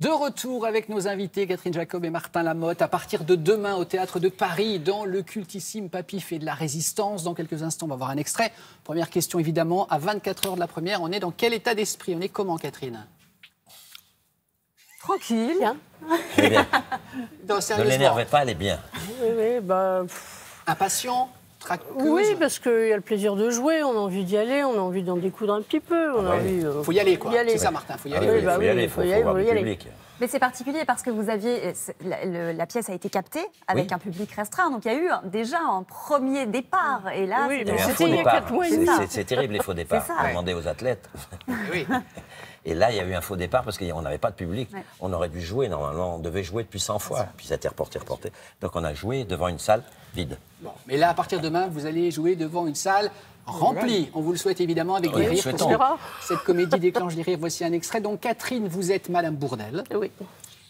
De retour avec nos invités Catherine Jacob et Martin Lamotte à partir de demain au Théâtre de Paris dans le cultissime Papy fait de la résistance. Dans quelques instants, on va voir un extrait. Première question évidemment, à 24 heures de la première, on est dans quel état d'esprit? On est comment Catherine? Tranquille. Hein elle est bien. Non, ne l'énervez pas, elle est bien. Oui, bah... Impatient, traqueuse. Oui, parce qu'il y a le plaisir de jouer, on a envie d'y aller, on a envie d'en découdre un petit peu. On a envie, faut y aller quoi, c'est ça Martin, faut y aller. Faut y aller. Mais c'est particulier parce que vous aviez, la pièce a été captée avec un public restreint, donc il y a eu déjà un premier départ. Et là, c'était il y a 4 mois. C'est terrible les faux départs, demandez aux athlètes. Oui. Et là, il y a eu un faux départ parce qu'on n'avait pas de public. Ouais. On aurait dû jouer, normalement. On devait jouer depuis 100 fois. Puis ça a été reporté. Donc on a joué devant une salle vide. Bon. Mais là, à partir de demain, vous allez jouer devant une salle remplie. On vous le souhaite évidemment avec des rires. Cette comédie déclenche des rires. Voici un extrait. Donc Catherine, vous êtes Madame Bournel. Oui.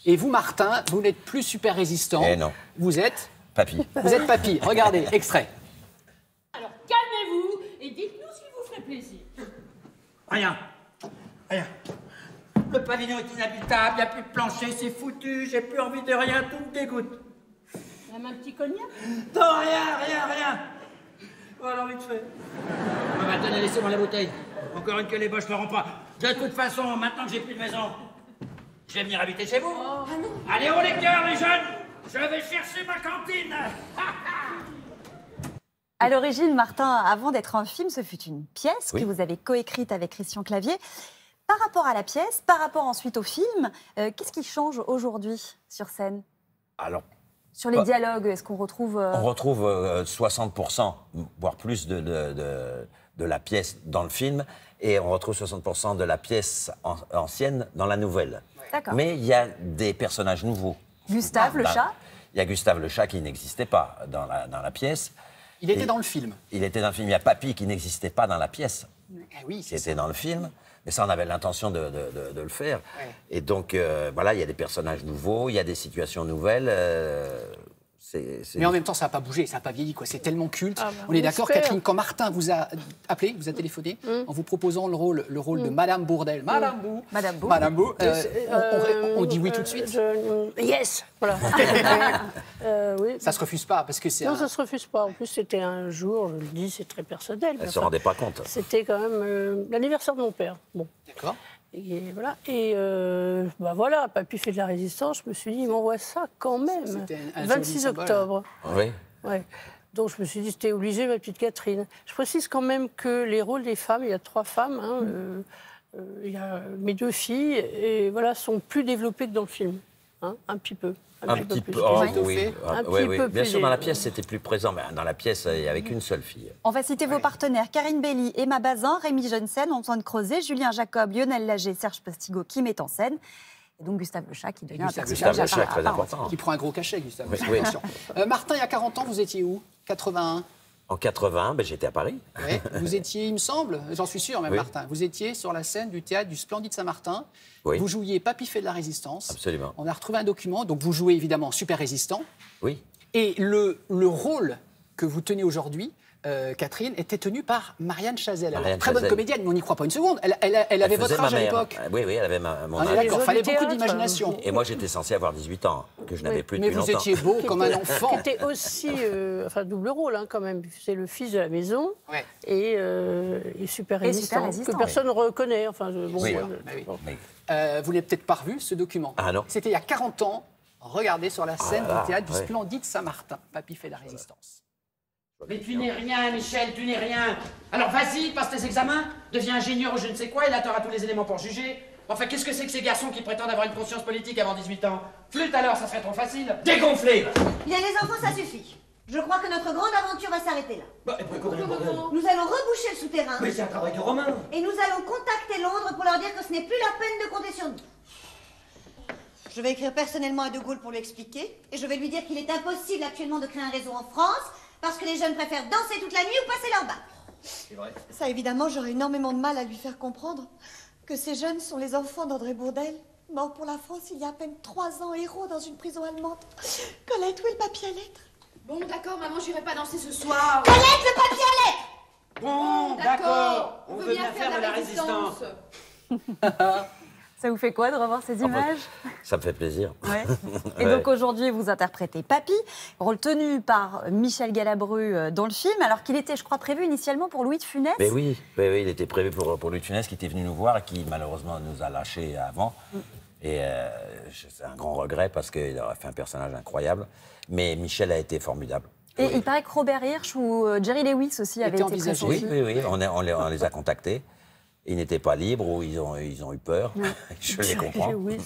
Et vous, Martin, vous n'êtes plus super résistant. Eh non. Vous êtes Papy. Vous êtes Papy. Regardez, extrait. Alors calmez-vous et dites-nous ce qui vous ferait plaisir. Rien. Rien. Le pavillon est inhabitable, il n'y a plus de plancher, c'est foutu, j'ai plus envie de rien, tout me dégoûte. Même un petit cognac? Non, rien. Voilà, envie de faire. Ah, attendez, laissez-moi la bouteille. Encore une que les boches ne feront pas. De toute façon, maintenant que j'ai plus de maison, je vais venir habiter chez vous. Oh, non. Allez, on les cœurs, les jeunes, je vais chercher ma cantine. À l'origine, Martin, avant d'être un film, ce fut une pièce que vous avez coécrite avec Christian Clavier. Par rapport à la pièce, par rapport ensuite au film, qu'est-ce qui change aujourd'hui sur scène? Alors, sur les dialogues, est-ce qu'on retrouve... On retrouve 60%, voire plus de la pièce dans le film, et on retrouve 60% de la pièce ancienne dans la nouvelle. Mais il y a des personnages nouveaux. Gustave, le chat? Il y a Gustave, le chat, qui n'existait pas dans la pièce. Il était dans le film. Il était dans le film. Il y a Papy qui n'existait pas dans la pièce. Eh oui, qui était dans le film. Mais ça, on avait l'intention de le faire. Ouais. Et donc, voilà, il y a des personnages nouveaux, il y a des situations nouvelles. Mais en même temps, ça n'a pas bougé, ça n'a pas vieilli. C'est tellement culte. Ah, bah, on est d'accord, Catherine, quand Martin vous a appelé, vous a téléphoné, en vous proposant le rôle de Madame Bourdel. Madame Bou. Madame Bou. Madame Bou. On dit oui tout de suite. Yes. Voilà. Oui. Ça ne se refuse pas parce que c'est... Non, ça ne se refuse pas. En plus, c'était un jour, je le dis, c'est très personnel. Elle ne se rendait pas compte. C'était quand même l'anniversaire de mon père. Bon. D'accord. Et voilà, Papy fait de la résistance, je me suis dit, il m'envoie ça quand même, un 26 octobre. Oui. Ouais. Donc je me suis dit, c'était obligé, ma petite Catherine. Je précise quand même que les rôles des femmes, il y a 3 femmes, hein, il y a mes 2 filles, et voilà, sont plus développées que dans le film, hein, un petit peu. Un petit peu. Bien sûr, dans la pièce, c'était plus présent, mais dans la pièce, il n'y avait qu'une seule fille. On va citer vos partenaires, Karine Belly, Emma Bazin, Rémi Jeunsen, Antoine Creuset, Julien Jacob, Lionel Lager, Serge Pastigo, qui met en scène. Et donc Gustave le chat, qui devient très important. Qui prend un gros cachet, Gustave. Oui. Martin, il y a 40 ans, vous étiez où? 81. En 81, j'étais à Paris. Ouais. Vous étiez, il me semble, j'en suis sûr même, Martin, vous étiez sur la scène du théâtre du Splendid Saint-Martin. Oui. Vous jouiez Papy fait de la résistance. Absolument. On a retrouvé un document, donc vous jouez évidemment super résistant. Oui. Et le rôle que vous tenez aujourd'hui, Catherine, était tenue par Marianne Chazelle. Très bonne comédienne, mais on n'y croit pas une seconde. Elle avait votre âge à l'époque. Oui, elle avait mon âge. Il fallait beaucoup d'imagination. Et moi, j'étais censé avoir 18 ans, que je n'avais plus depuis longtemps. Mais vous étiez beau comme un enfant. Qui était aussi, double rôle hein, quand même. C'est le fils de la maison et super résistant, que personne ne reconnaît. Vous ne l'avez peut-être pas revu, ce document. Ah non. C'était il y a 40 ans. Regardez sur la scène du théâtre du Splendid Saint-Martin. Papy fait la résistance. Mais tu n'es rien, Michel, tu n'es rien. Alors vas-y, passe tes examens, deviens ingénieur ou je ne sais quoi, et là t'auras tous les éléments pour juger. Enfin, qu'est-ce que c'est que ces garçons qui prétendent avoir une conscience politique avant 18 ans? Flûte alors, ça serait trop facile. Dégonflé. Bien les enfants, ça suffit. Je crois que notre grande aventure va s'arrêter là. Nous allons reboucher le souterrain. Mais c'est un travail de Romain. Et nous allons contacter Londres pour leur dire que ce n'est plus la peine de compter sur nous. Je vais écrire personnellement à De Gaulle pour lui expliquer, et je vais lui dire qu'il est impossible actuellement de créer un réseau en France, parce que les jeunes préfèrent danser toute la nuit ou passer leur bain. C'est vrai. Ça, évidemment, j'aurais énormément de mal à lui faire comprendre que ces jeunes sont les enfants d'André Bourdel, mort pour la France il y a à peine 3 ans, héros dans une prison allemande. Colette, où est le papier à lettres? Bon, d'accord, maman, j'irai pas danser ce soir. Colette, le papier à lettres! Bon, d'accord, on veut bien faire de la résistance. Ça vous fait quoi de revoir ces images? Ça me fait plaisir. Ouais. Et donc aujourd'hui, vous interprétez Papy, rôle tenu par Michel Galabru dans le film, alors qu'il était, je crois, prévu initialement pour Louis de Funès. Mais oui, il était prévu pour Louis de Funès, qui était venu nous voir et qui malheureusement nous a lâchés avant. Et c'est un grand regret parce qu'il aurait fait un personnage incroyable. Mais Michel a été formidable. Et il paraît que Robert Hirsch ou Jerry Lewis aussi avaient été présents. Oui, oui, oui, on les a contactés. Ils n'étaient pas libres ou ils ont eu peur. Oui. Je les comprends. Oui.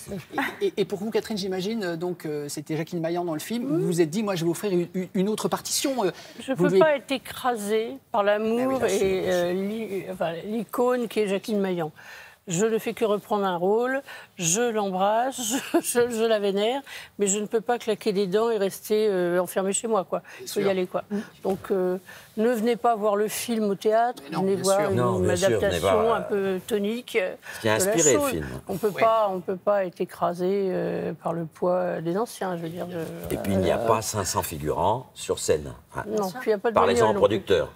Et pour vous, Catherine, j'imagine, donc c'était Jacqueline Maillan dans le film. Vous vous êtes dit, moi, je vais vous offrir une autre partition. Je ne peux pas être écrasée par l'amour et l'icône qui est Jacqueline Maillan. Je ne fais que reprendre un rôle, je l'embrasse, je la vénère, mais je ne peux pas claquer des dents et rester enfermée chez moi, quoi. Il faut y aller, quoi. Donc, ne venez pas voir le film au théâtre, non, venez voir une adaptation un peu tonique. Ce qui a inspiré le film. On ne peut, peut pas être écrasé par le poids des anciens, je veux dire. Et puis, il n'y a pas 500 figurants sur scène. Hein. Non, puis il n'y a pas de... Parlez-en aux producteurs.